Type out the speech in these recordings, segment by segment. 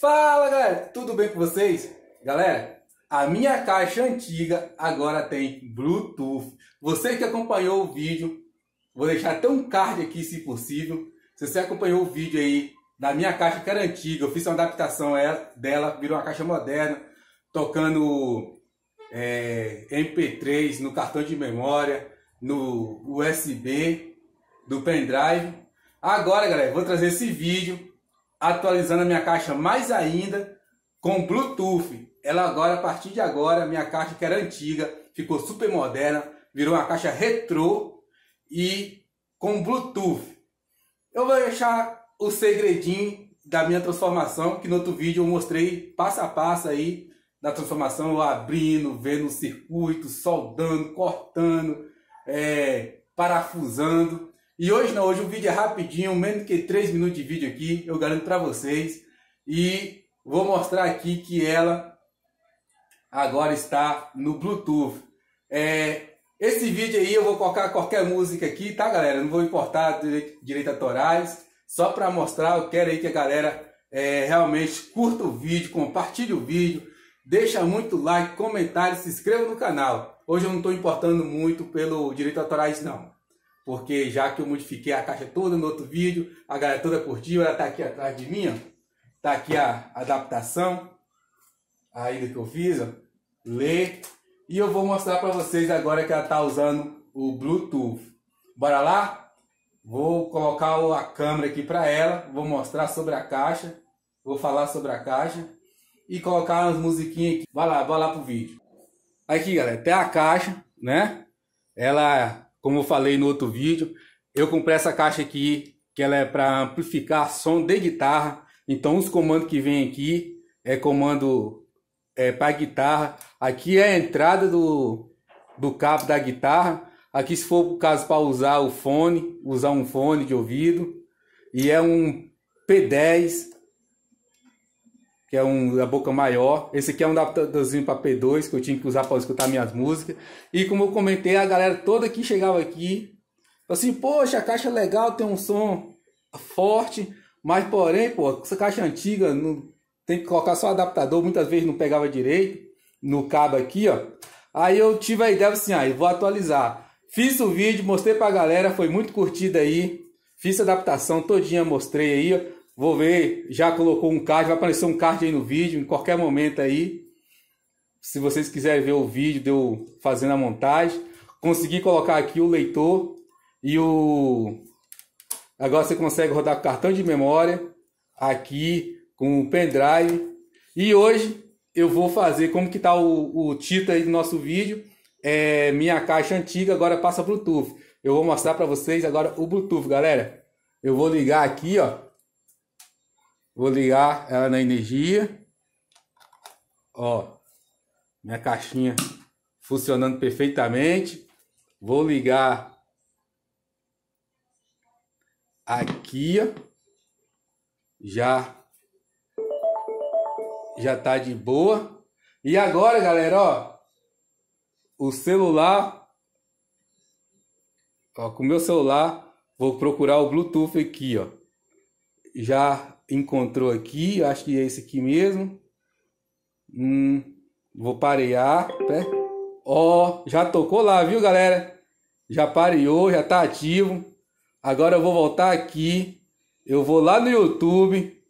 Fala galera, tudo bem com vocês? Galera, a minha caixa antiga agora tem Bluetooth. Você que acompanhou o vídeo, vou deixar até um card aqui se possível. Se você acompanhou o vídeo aí da minha caixa que era antiga, eu fiz uma adaptação dela, virou uma caixa moderna, tocando MP3 no cartão de memória, no USB, do pendrive. Agora galera, vou trazer esse vídeo atualizando a minha caixa mais ainda com Bluetooth. Ela agora, a partir de agora, minha caixa que era antiga ficou super moderna, virou uma caixa retrô e com Bluetooth. Eu vou deixar o segredinho da minha transformação, que no outro vídeo eu mostrei passo a passo aí da transformação, eu abrindo, vendo o circuito, soldando, cortando, parafusando. E hoje não, hoje o vídeo é rapidinho, menos que 3 minutos de vídeo aqui, eu garanto para vocês. E vou mostrar aqui que ela agora está no Bluetooth. Esse vídeo aí eu vou colocar qualquer música aqui, tá galera? Não vou importar direitos autorais, só para mostrar. Eu quero aí que a galera realmente curta o vídeo, compartilhe o vídeo, deixa muito like, comentário, se inscreva no canal. Hoje eu não estou importando muito pelo direito autorais não, porque já que eu modifiquei a caixa toda no outro vídeo, a galera toda curtiu. Ela tá aqui atrás de mim, ó. Tá aqui a adaptação ainda que eu fiz, ó. Lê. E eu vou mostrar para vocês agora que ela tá usando o Bluetooth. Bora lá? Vou colocar a câmera aqui para ela, vou mostrar sobre a caixa, vou falar sobre a caixa e colocar umas musiquinhas aqui. Vai lá pro vídeo. Aqui, galera, tem a caixa, né? Ela, como eu falei no outro vídeo, eu comprei essa caixa aqui, que ela é para amplificar som de guitarra. Então os comandos que vem aqui é comando para guitarra. Aqui é a entrada do cabo da guitarra. Aqui, se for o caso, para usar o fone, usar um fone de ouvido. E é um P10, que é da boca maior. Esse aqui é um adaptadorzinho para P2, que eu tinha que usar para escutar minhas músicas. E como eu comentei, a galera toda que chegava aqui, assim, poxa, a caixa é legal, tem um som forte, mas porém, pô, essa caixa antiga, não, tem que colocar só adaptador, muitas vezes não pegava direito no cabo aqui, ó. Aí eu tive a ideia assim, aí vou atualizar. Fiz o vídeo, mostrei pra galera, foi muito curtido aí. Fiz a adaptação todinha, mostrei aí, ó. Vou ver, já colocou um card, vai aparecer um card aí no vídeo, em qualquer momento aí. Se vocês quiserem ver o vídeo de eu fazendo a montagem. Consegui colocar aqui o leitor e o... Agora você consegue rodar com cartão de memória, aqui, com o pendrive. E hoje eu vou fazer, como que tá o título aí do nosso vídeo, minha caixa antiga agora passa Bluetooth. Eu vou mostrar para vocês agora o Bluetooth, galera. Eu vou ligar aqui, ó. Vou ligar ela na energia. Ó, minha caixinha funcionando perfeitamente. Vou ligar aqui, ó. Já tá de boa. E agora, galera, ó, o celular, ó, com o meu celular, vou procurar o Bluetooth aqui, ó. Já encontrou aqui, acho que é esse aqui mesmo. Vou parear. Ó, já tocou lá, viu galera? Já pareou, já tá ativo. Agora eu vou voltar aqui. Eu vou lá no YouTube.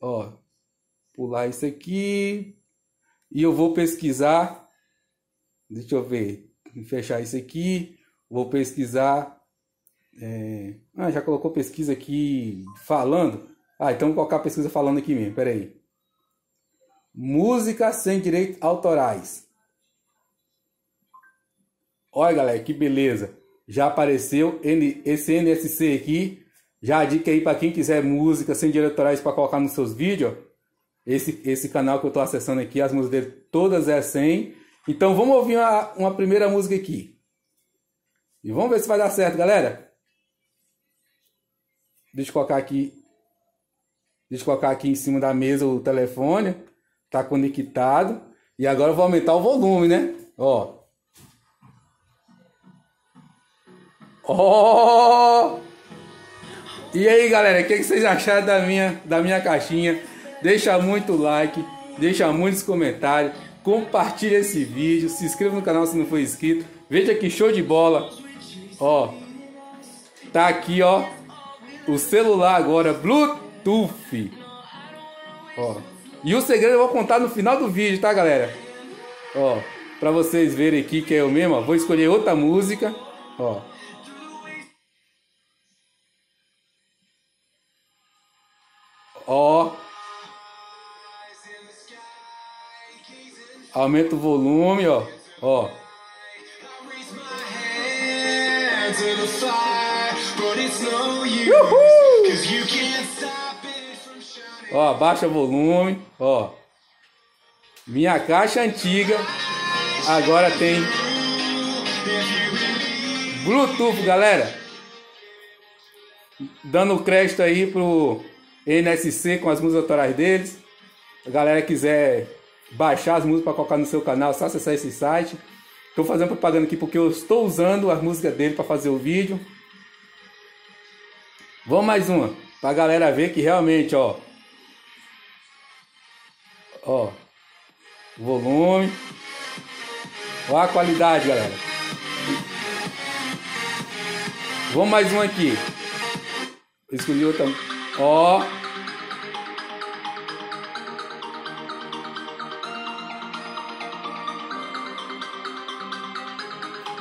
Ó, pular isso aqui. E eu vou pesquisar. Deixa eu ver. Vou fechar isso aqui. Vou pesquisar. Já colocou pesquisa aqui falando? Então vou colocar pesquisa falando aqui mesmo, peraí. Música sem direitos autorais. Olha galera, que beleza. Já apareceu esse NCS aqui. Já a dica aí para quem quiser música sem direitos autorais para colocar nos seus vídeos. Esse canal que eu estou acessando aqui, as músicas dele todas é sem. Então vamos ouvir uma primeira música aqui e vamos ver se vai dar certo, galera. Deixa eu colocar aqui em cima da mesa o telefone. Tá conectado. E agora eu vou aumentar o volume, né? Ó. E aí, galera, o que vocês acharam da minha caixinha? deixa muito like, deixa muitos comentários, compartilha esse vídeo, se inscreva no canal se não for inscrito. Veja que show de bola, ó, tá aqui, ó, o celular agora Bluetooth, ó. E o segredo eu vou contar no final do vídeo, tá, galera? Ó, pra vocês verem aqui que é eu mesmo, ó. Vou escolher outra música, ó. Ó. Aumenta o volume, ó. Ó. Uhul! Ó, baixa volume, ó. Minha caixa antiga agora tem Bluetooth, galera. Dando crédito aí pro NCS com as músicas autorais deles. A galera quiser baixar as músicas para colocar no seu canal, só acessar esse site. Tô fazendo propaganda aqui porque eu estou usando as músicas dele para fazer o vídeo. Vamos mais uma, pra galera ver que realmente, ó. Ó, volume, ó a qualidade, galera. Vamos mais um aqui. Escolhi outra. Ó,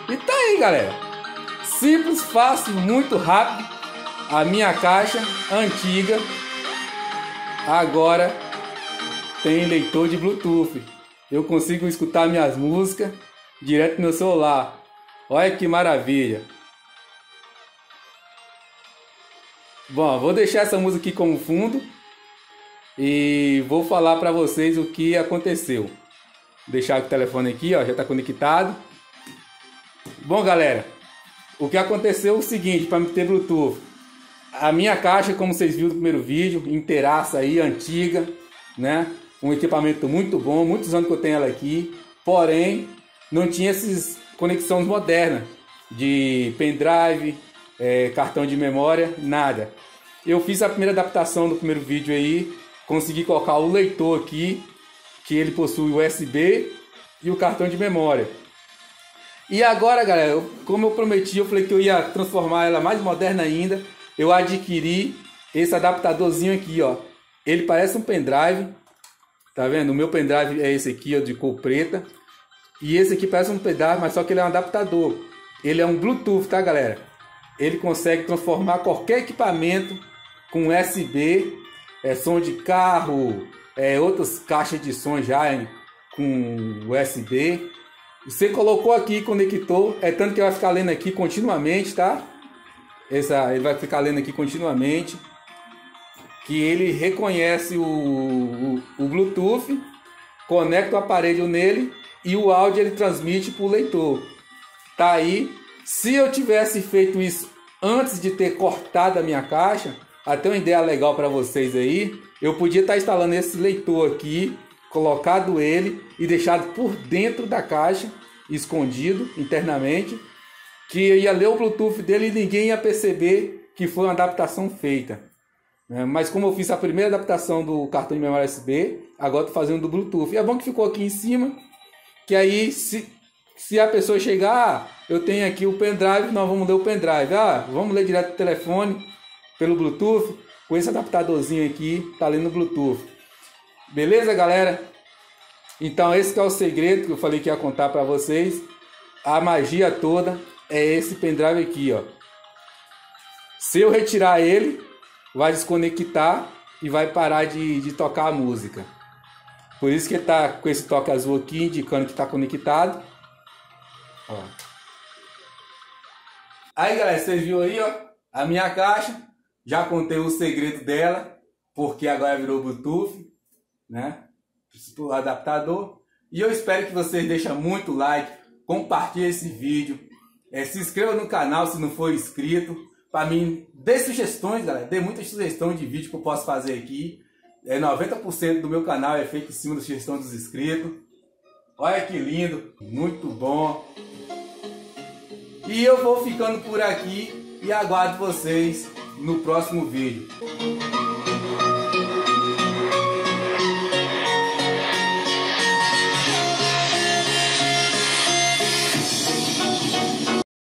e tá aí, galera. Simples, fácil, muito rápido. A minha caixa antiga agora tem leitor de Bluetooth. Eu consigo escutar minhas músicas direto no meu celular. Olha que maravilha. Bom, vou deixar essa música aqui como fundo e vou falar para vocês o que aconteceu. Vou deixar o telefone aqui, ó, já está conectado. Bom, galera, o que aconteceu é o seguinte, para ter Bluetooth. A minha caixa, como vocês viram no primeiro vídeo, inteiraça aí, antiga, né? Um equipamento muito bom, muitos anos que eu tenho ela aqui, porém não tinha essas conexões modernas de pendrive, cartão de memória, nada. Eu fiz a primeira adaptação do primeiro vídeo aí, consegui colocar o leitor aqui, que ele possui USB e o cartão de memória. E agora, galera, como eu prometi, eu falei que eu ia transformar ela mais moderna ainda, eu adquiri esse adaptadorzinho aqui, ó. Ele parece um pendrive, tá vendo? O meu pendrive é esse aqui, ó, de cor preta. E esse aqui parece um pendrive, mas só que ele é um adaptador. Ele é um Bluetooth, tá, galera? Ele consegue transformar qualquer equipamento com USB, som de carro, outras caixas de som já com USB. Você colocou aqui, conectou, tanto que vai ficar lendo aqui continuamente, tá? Ele vai ficar lendo aqui continuamente. Que ele reconhece o Bluetooth, conecta o aparelho nele e o áudio ele transmite para o leitor. Tá aí. Se eu tivesse feito isso antes de ter cortado a minha caixa, até uma ideia legal para vocês aí, eu podia estar instalando esse leitor aqui, colocado ele e deixado por dentro da caixa, escondido internamente, que eu ia ler o Bluetooth dele e ninguém ia perceber que foi uma adaptação feita. Mas como eu fiz a primeira adaptação do cartão de memória USB, agora estou fazendo do Bluetooth. E é bom que ficou aqui em cima, que aí se a pessoa chegar, eu tenho aqui o pendrive, nós vamos ler o pendrive. Ah, vamos ler direto do telefone pelo Bluetooth, com esse adaptadorzinho aqui, tá lendo o Bluetooth. Beleza, galera? Então esse que é o segredo que eu falei que ia contar para vocês. A magia toda é esse pendrive aqui, ó. Se eu retirar ele, vai desconectar e vai parar de tocar a música. Por isso que ele tá com esse toque azul aqui, indicando que tá conectado. Ó. Aí, galera, vocês viram aí, ó, a minha caixa. Já contei o segredo dela, porque agora virou Bluetooth, né? O adaptador. E eu espero que vocês deixem muito like, compartilhem esse vídeo, se inscreva no canal se não for inscrito. Para mim, dê sugestões, galera. Dê muita sugestão de vídeo que eu posso fazer aqui. 90% do meu canal é feito em cima da sugestão dos inscritos. Olha que lindo. Muito bom. E eu vou ficando por aqui. E aguardo vocês no próximo vídeo.